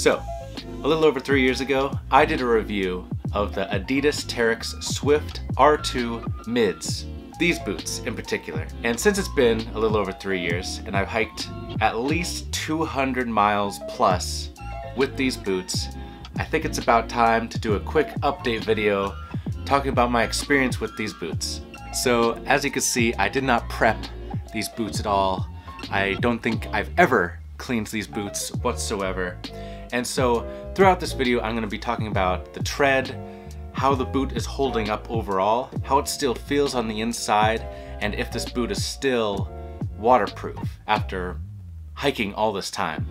So, a little over 3 years ago, I did a review of the Adidas Terrex Swift R2 Mids. These boots in particular. And since it's been a little over 3 years and I've hiked at least 200 miles plus with these boots, I think it's about time to do a quick update video talking about my experience with these boots. So as you can see, I did not prep these boots at all. I don't think I've ever cleaned these boots whatsoever. And so throughout this video, I'm going to be talking about the tread, how the boot is holding up overall, how it still feels on the inside, and if this boot is still waterproof after hiking all this time.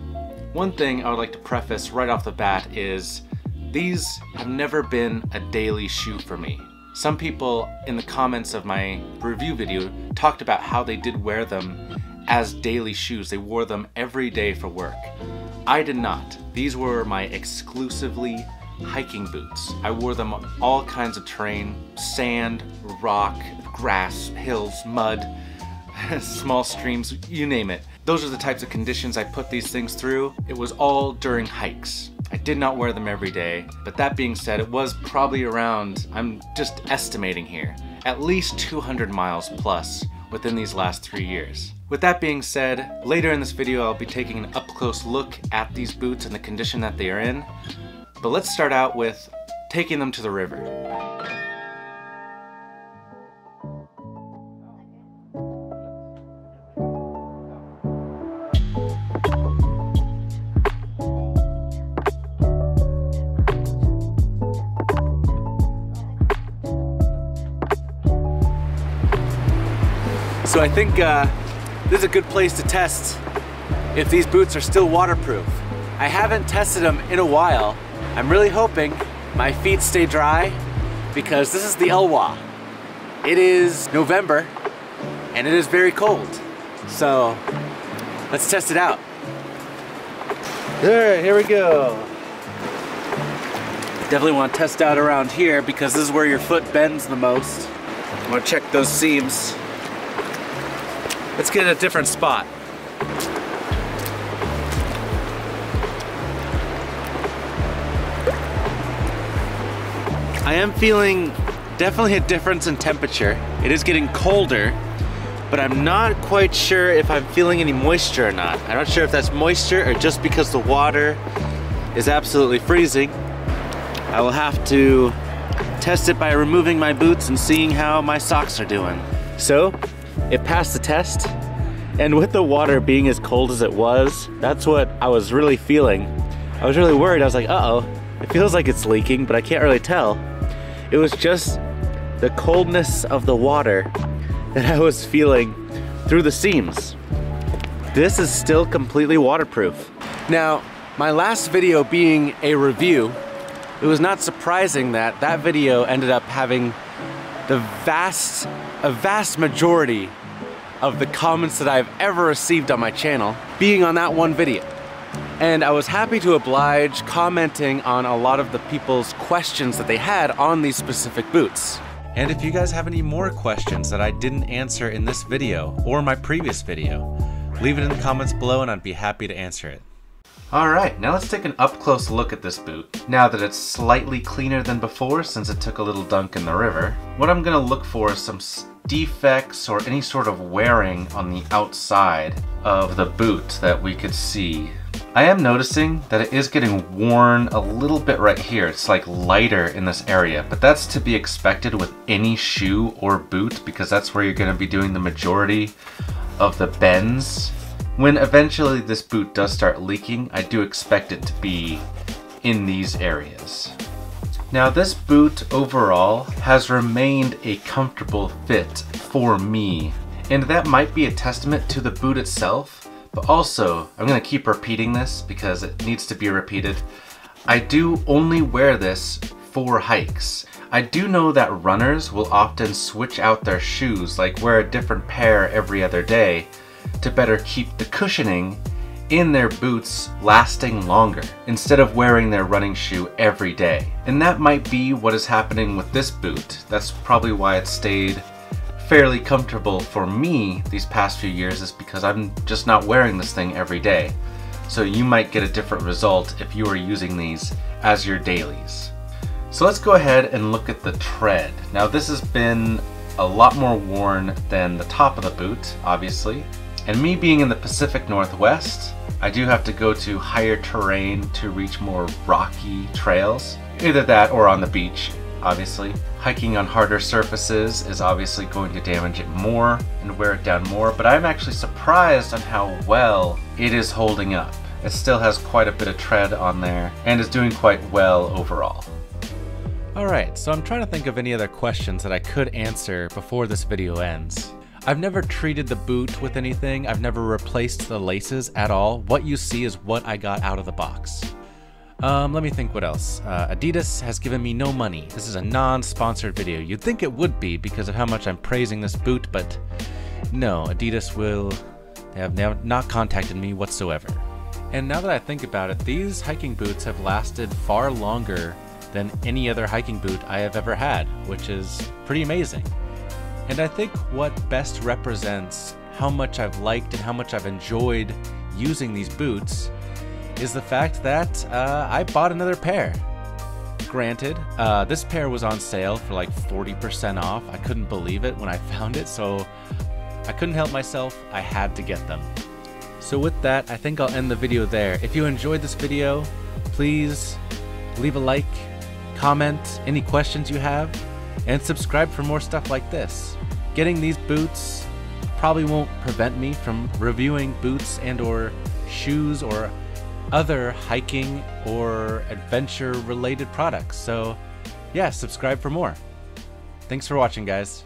One thing I would like to preface right off the bat is these have never been a daily shoe for me. Some people in the comments of my review video talked about how they did wear them as daily shoes. They wore them every day for work. I did not. These were my exclusively hiking boots. I wore them on all kinds of terrain, sand, rock, grass, hills, mud, small streams, you name it. Those are the types of conditions I put these things through. It was all during hikes. I did not wear them every day, but that being said, it was probably around, I'm just estimating here, at least 200 miles plus within these last 3 years. With that being said, later in this video, I'll be taking an up-close look at these boots and the condition that they are in. But let's start out with taking them to the river. So I think this is a good place to test if these boots are still waterproof. I haven't tested them in a while. I'm really hoping my feet stay dry because this is the Elwha. It is November and it is very cold. So let's test it out. All right, here we go. Definitely want to test out around here because this is where your foot bends the most. I want to check those seams. Let's get a different spot. I am feeling definitely a difference in temperature. It is getting colder, but I'm not quite sure if I'm feeling any moisture or not. I'm not sure if that's moisture or just because the water is absolutely freezing. I will have to test it by removing my boots and seeing how my socks are doing. So, it passed the test, and with the water being as cold as it was, that's what I was really feeling. I was really worried. I was like, uh-oh, it feels like it's leaking, but I can't really tell. It was just the coldness of the water that I was feeling through the seams. This is still completely waterproof. Now, my last video being a review, it was not surprising that that video ended up having a vast majority of the comments that I've ever received on my channel being on that one video. And I was happy to oblige, commenting on a lot of the people's questions that they had on these specific boots. And if you guys have any more questions that I didn't answer in this video or my previous video, leave it in the comments below and I'd be happy to answer it. All right, now let's take an up-close look at this boot. Now that it's slightly cleaner than before since it took a little dunk in the river, what I'm gonna look for is some defects or any sort of wearing on the outside of the boot that we could see. I am noticing that it is getting worn a little bit right here. It's like lighter in this area, but that's to be expected with any shoe or boot because that's where you're going to be doing the majority of the bends. When eventually this boot does start leaking, I do expect it to be in these areas. Now this boot overall has remained a comfortable fit for me, and that might be a testament to the boot itself. But also, I'm going to keep repeating this because it needs to be repeated. I do only wear this for hikes. I do know that runners will often switch out their shoes, like wear a different pair every other day to better keep the cushioning in their boots lasting longer instead of wearing their running shoe every day. And that might be what is happening with this boot. That's probably why it stayed fairly comfortable for me these past few years is because I'm just not wearing this thing every day. So you might get a different result if you are using these as your dailies. So let's go ahead and look at the tread. Now this has been a lot more worn than the top of the boot, obviously. And me being in the Pacific Northwest, I do have to go to higher terrain to reach more rocky trails. Either that or on the beach, obviously. Hiking on harder surfaces is obviously going to damage it more and wear it down more, but I'm actually surprised on how well it is holding up. It still has quite a bit of tread on there and is doing quite well overall. Alright, so I'm trying to think of any other questions that I could answer before this video ends. I've never treated the boot with anything. I've never replaced the laces at all. What you see is what I got out of the box. Let me think what else. Adidas has given me no money. This is a non-sponsored video. You'd think it would be because of how much I'm praising this boot, but no, Adidas they have not contacted me whatsoever. And now that I think about it, these hiking boots have lasted far longer than any other hiking boot I have ever had, which is pretty amazing. And I think what best represents how much I've liked and how much I've enjoyed using these boots is the fact that I bought another pair. Granted, this pair was on sale for like 40% off. I couldn't believe it when I found it, so I couldn't help myself. I had to get them. So with that, I think I'll end the video there. If you enjoyed this video, please leave a like, comment, any questions you have, and subscribe for more stuff like this. Getting these boots probably won't prevent me from reviewing boots and or shoes or other hiking or adventure related products. So yeah, subscribe for more. Thanks for watching, guys.